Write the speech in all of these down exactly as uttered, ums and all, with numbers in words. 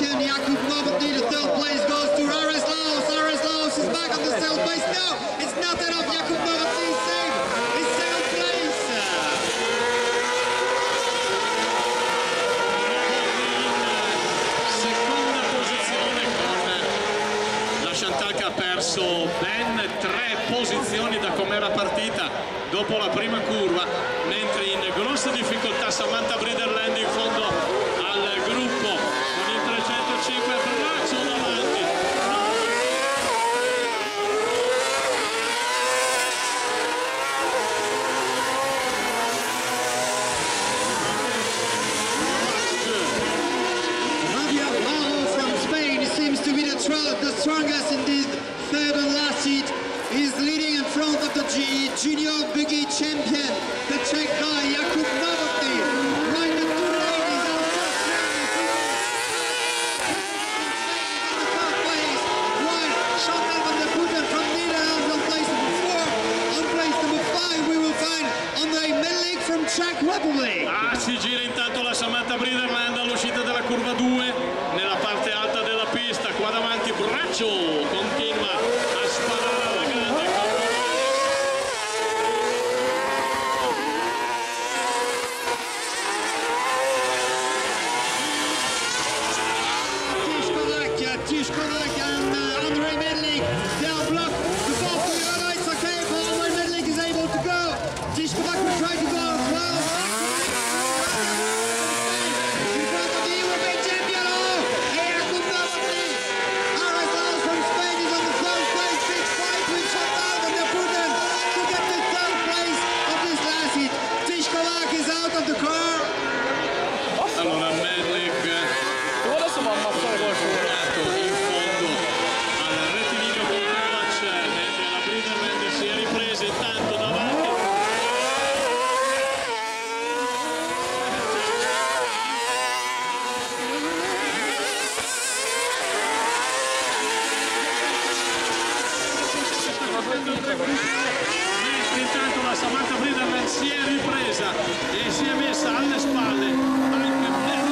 action. Jakub Navotri, the third place goes to Rareslaus. Rareslaus is back on the third place. No, it's not enough. Jakub Navotri is safe. It's second place. Seconda posizione con la Chantal che ha perso ben tre posizioni da com'era partita dopo la prima curva, mentre in grosse difficoltà Samantha Briderland in fondo al gruppo con il trecentocinque a braccio davanti. Javier Barro from Spain seems to be the, the strongest in this third and last seat. He's leading in front of the G Junior Buggy champion, the Czech guy Jakub Navotri. Ah, si gira intanto la Samantha Briderland all'uscita della curva due, nella parte alta della pista, qua davanti Braccio continua a sparare alla grande. Tiškovak, Tiškovak and uh, Andrei Medlik, they are blocked, the ball for the other, it's okay, but Andrei Medlik is able to go. Tiškovak will try to go as well. Intanto la Samantha Briderland si è ripresa e si è messa alle spalle anche Medlik.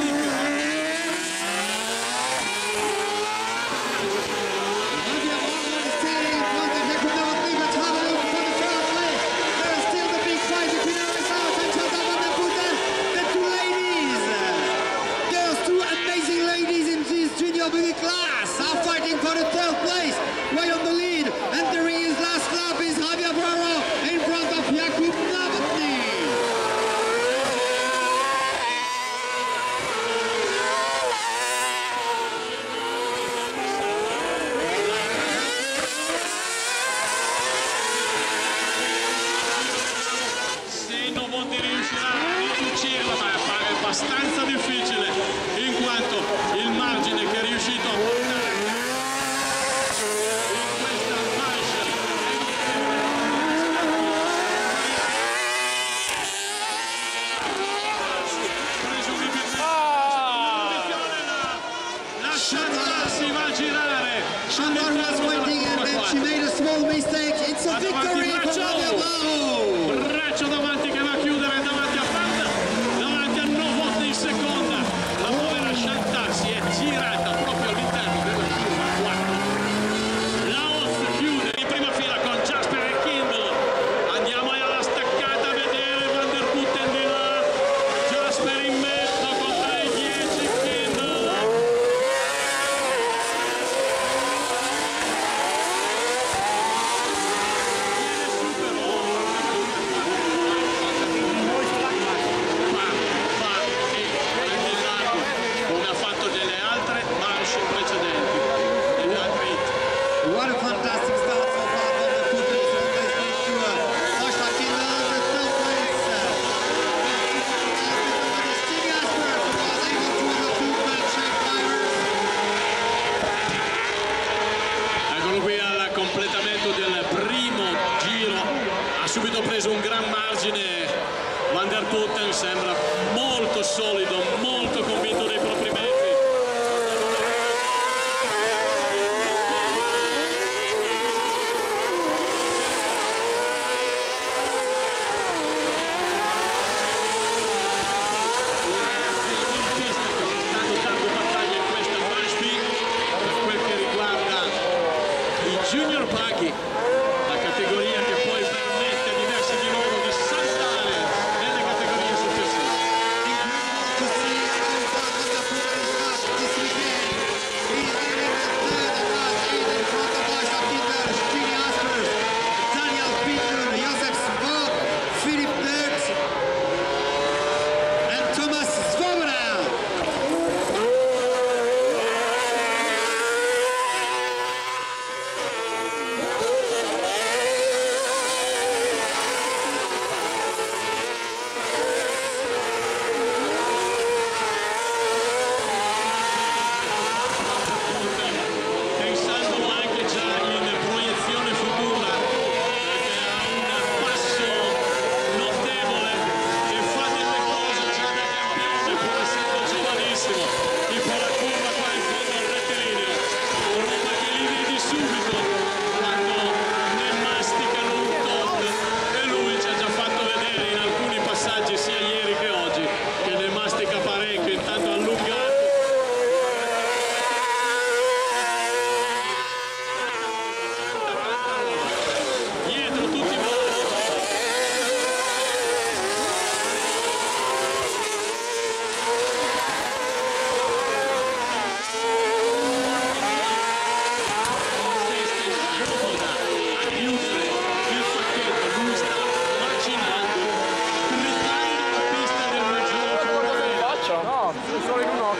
Abbastanza difficile, in quanto il margine che è riuscito a portare in questa fascia presumibilmente la Chantal si va a girare. Chantal was waiting and she made a small mistake. It's a victory for Navarro. Braccio davanti che va a chiudere davanti a seconda, la povera Chantal si è girata proprio all'interno della curva quattro. La Oz chiude in prima fila con Jasper e Kindle. Andiamo alla staccata a vedere Van der Putten di là, Jasper in mezzo con tre dieci, Kindle. Viene superata.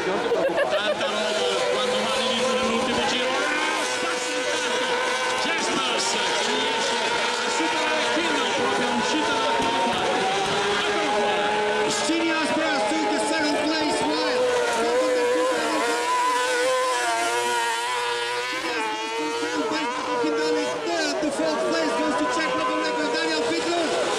non ti preoccupare. Tanta roba quando va all'inizio dell'ultimo giro. Ah, spazio intanto. Chesmas ci riesce a superare Kindle, proprio uscita dalla prima parte. Eccolo qua. Stini Asperas took the second place while standing the people in the first place. Kindle is third. The fourth place goes to Czech Republic with Daniel Fiedler.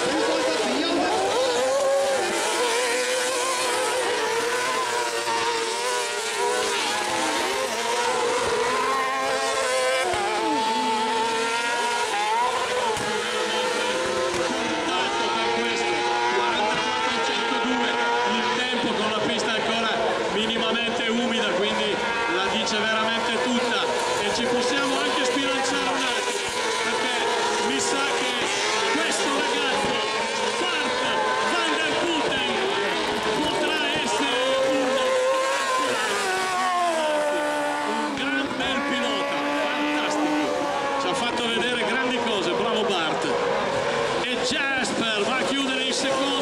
Fatto vedere grandi cose, bravo Bart, e Jasper va a chiudere il secondo.